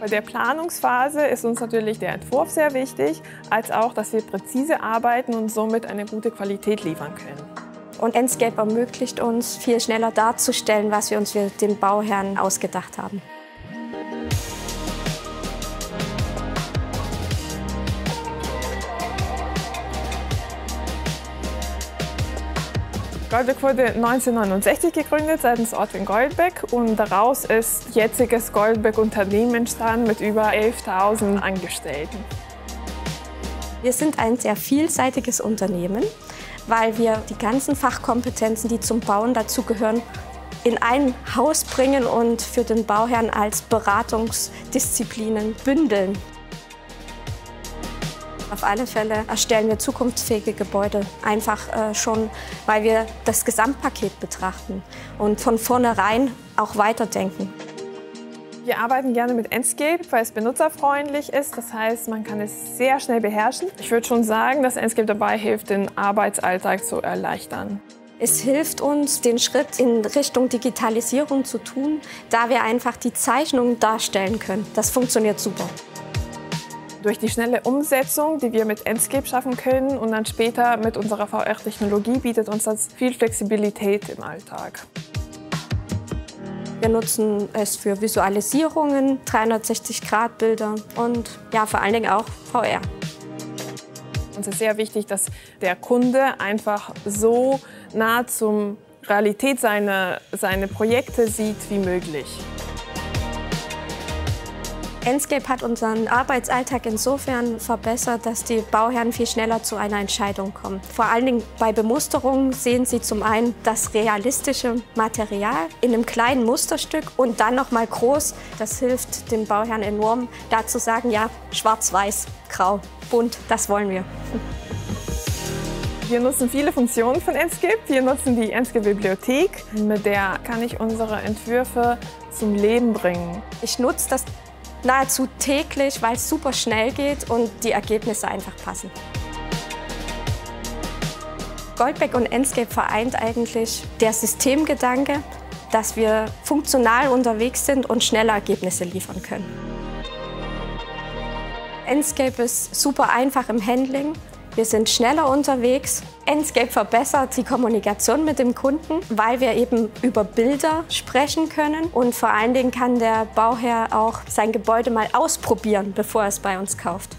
Bei der Planungsphase ist uns natürlich der Entwurf sehr wichtig, als auch, dass wir präzise arbeiten und somit eine gute Qualität liefern können. Und Enscape ermöglicht uns, viel schneller darzustellen, was wir uns mit dem Bauherrn ausgedacht haben. Goldbeck wurde 1969 gegründet seitens Ortwin Goldbeck und daraus ist jetziges Goldbeck-Unternehmen entstanden mit über 11.000 Angestellten. Wir sind ein sehr vielseitiges Unternehmen, weil wir die ganzen Fachkompetenzen, die zum Bauen dazugehören, in ein Haus bringen und für den Bauherrn als Beratungsdisziplinen bündeln. Auf alle Fälle erstellen wir zukunftsfähige Gebäude, einfach schon, weil wir das Gesamtpaket betrachten und von vornherein auch weiterdenken. Wir arbeiten gerne mit Enscape, weil es benutzerfreundlich ist, das heißt, man kann es sehr schnell beherrschen. Ich würde schon sagen, dass Enscape dabei hilft, den Arbeitsalltag zu erleichtern. Es hilft uns, den Schritt in Richtung Digitalisierung zu tun, da wir einfach die Zeichnungen darstellen können. Das funktioniert super. Durch die schnelle Umsetzung, die wir mit Enscape schaffen können und dann später mit unserer VR-Technologie, bietet uns das viel Flexibilität im Alltag. Wir nutzen es für Visualisierungen, 360-Grad-Bilder und ja, vor allen Dingen auch VR. Uns ist sehr wichtig, dass der Kunde einfach so nah zur Realität seine Projekte sieht wie möglich. Enscape hat unseren Arbeitsalltag insofern verbessert, dass die Bauherren viel schneller zu einer Entscheidung kommen. Vor allen Dingen bei Bemusterungen sehen sie zum einen das realistische Material in einem kleinen Musterstück und dann nochmal groß. Das hilft dem Bauherrn enorm, da zu sagen, ja, schwarz, weiß, grau, bunt, das wollen wir. Wir nutzen viele Funktionen von Enscape. Wir nutzen die Enscape-Bibliothek. Mit der kann ich unsere Entwürfe zum Leben bringen. Ich nutze das nahezu täglich, weil es super schnell geht und die Ergebnisse einfach passen. Goldbeck und Enscape vereint eigentlich der Systemgedanke, dass wir funktional unterwegs sind und schnelle Ergebnisse liefern können. Enscape ist super einfach im Handling. Wir sind schneller unterwegs. Enscape verbessert die Kommunikation mit dem Kunden, weil wir eben über Bilder sprechen können. Und vor allen Dingen kann der Bauherr auch sein Gebäude mal ausprobieren, bevor er es bei uns kauft.